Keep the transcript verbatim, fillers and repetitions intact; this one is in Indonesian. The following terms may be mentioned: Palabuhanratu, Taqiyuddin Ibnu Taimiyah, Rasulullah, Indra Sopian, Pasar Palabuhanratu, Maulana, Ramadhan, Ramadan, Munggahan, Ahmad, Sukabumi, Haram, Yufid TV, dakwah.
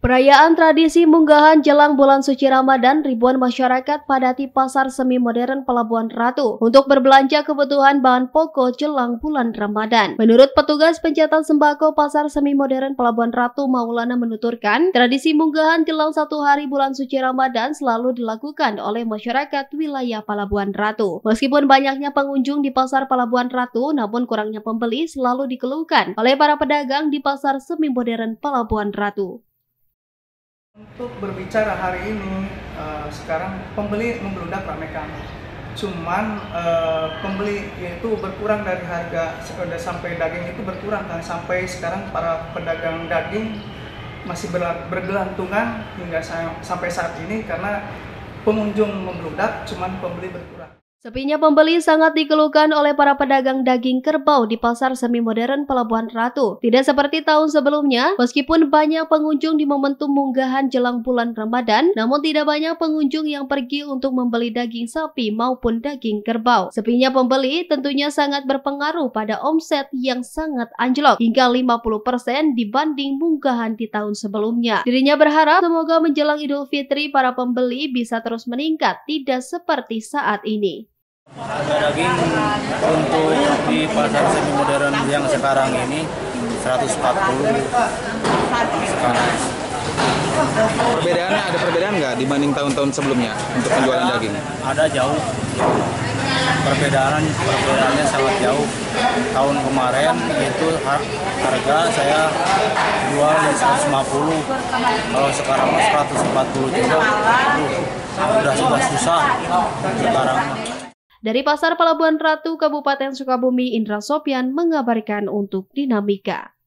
Perayaan tradisi munggahan jelang bulan suci Ramadan, ribuan masyarakat padati pasar semi modern Palabuhanratu untuk berbelanja kebutuhan bahan pokok jelang bulan Ramadan. Menurut petugas pencetak sembako pasar semi modern Palabuhanratu, Maulana, menuturkan, tradisi munggahan jelang satu hari bulan suci Ramadan selalu dilakukan oleh masyarakat wilayah Palabuhanratu. Meskipun banyaknya pengunjung di pasar Palabuhanratu, namun kurangnya pembeli selalu dikeluhkan oleh para pedagang di pasar semi modern Palabuhanratu. Untuk berbicara hari ini, uh, sekarang pembeli membludak ramai kami. Cuman uh, pembeli itu berkurang dari harga, sekedar sampai daging itu berkurang kan. Sampai sekarang para pedagang daging masih bergelantungan hingga sampai saat ini karena pengunjung membludak, cuman pembeli berkurang. Sepinya pembeli sangat dikeluhkan oleh para pedagang daging kerbau di pasar semi modern Palabuhanratu. Tidak seperti tahun sebelumnya, meskipun banyak pengunjung di momentum munggahan jelang bulan Ramadan, namun tidak banyak pengunjung yang pergi untuk membeli daging sapi maupun daging kerbau. Sepinya pembeli tentunya sangat berpengaruh pada omset yang sangat anjlok hingga lima puluh persen dibanding munggahan di tahun sebelumnya. Dirinya berharap semoga menjelang Idul Fitri para pembeli bisa terus meningkat, tidak seperti saat ini. Harga daging untuk di pasar semi modern yang sekarang ini seratus empat puluh sekarang. Perbedaannya ada perbedaan nggak dibanding tahun-tahun sebelumnya untuk penjualan ada, daging? Ada jauh. Perbedaan perbedaannya sangat jauh. Tahun kemarin itu harga saya jual seratus lima puluh. Kalau sekarang seratus empat puluh juga. Sudah sudah susah sekarang. Dari Pasar Palabuhanratu, Kabupaten Sukabumi, Indra Sopian mengabarkan untuk Dinamika.